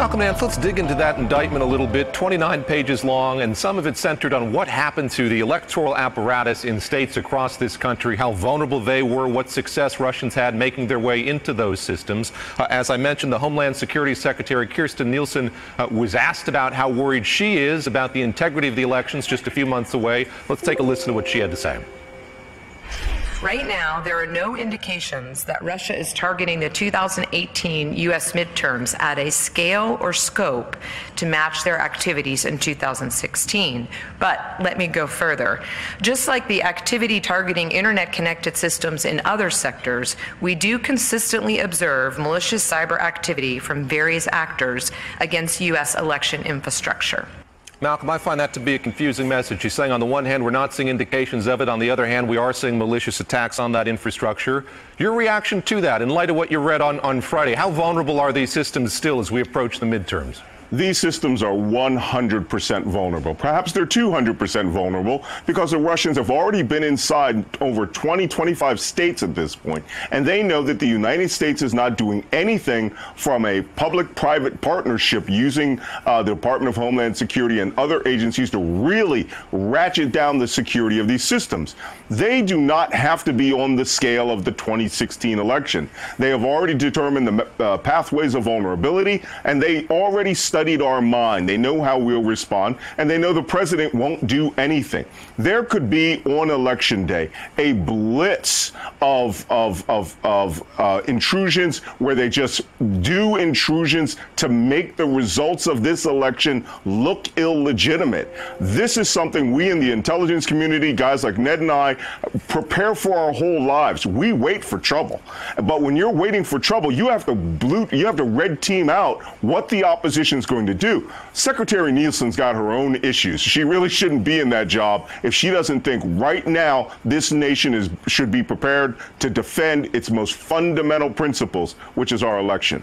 Malcolm Nance, let's dig into that indictment a little bit, 29 pages long, and some of it centered on what happened to the electoral apparatus in states across this country, how vulnerable they were, what success Russians had making their way into those systems. As I mentioned, the Homeland Security Secretary Kirstjen Nielsen was asked about how worried she is about the integrity of the elections just a few months away. Let's take a listen to what she had to say. Right now, there are no indications that Russia is targeting the 2018 U.S. midterms at a scale or scope to match their activities in 2016. But let me go further. Just like the activity targeting internet-connected systems in other sectors, we do consistently observe malicious cyber activity from various actors against U.S. election infrastructure. Malcolm, I find that to be a confusing message. She's saying on the one hand, we're not seeing indications of it. On the other hand, we are seeing malicious attacks on that infrastructure. Your reaction to that in light of what you read on Friday, how vulnerable are these systems still as we approach the midterms? These systems are 100% vulnerable. Perhaps they're 200% vulnerable because the Russians have already been inside over 20, 25 states at this point, and they know that the United States is not doing anything from a public-private partnership using the Department of Homeland Security and other agencies to really ratchet down the security of these systems. They do not have to be on the scale of the 2016 election. They have already determined the pathways of vulnerability, and they already studied our mind. They know how we'll respond, and they know the president won't do anything. There could be, on election day, a blitz of intrusions where they just do intrusions to make the results of this election look illegitimate. This is something we in the intelligence community, guys like Ned and I, prepare for our whole lives. We wait for trouble. But when you're waiting for trouble, you have to red team out what the opposition's going to do. Secretary Nielsen's got her own issues. She really shouldn't be in that job if she doesn't think right now this nation should be prepared to defend its most fundamental principles, which is our election.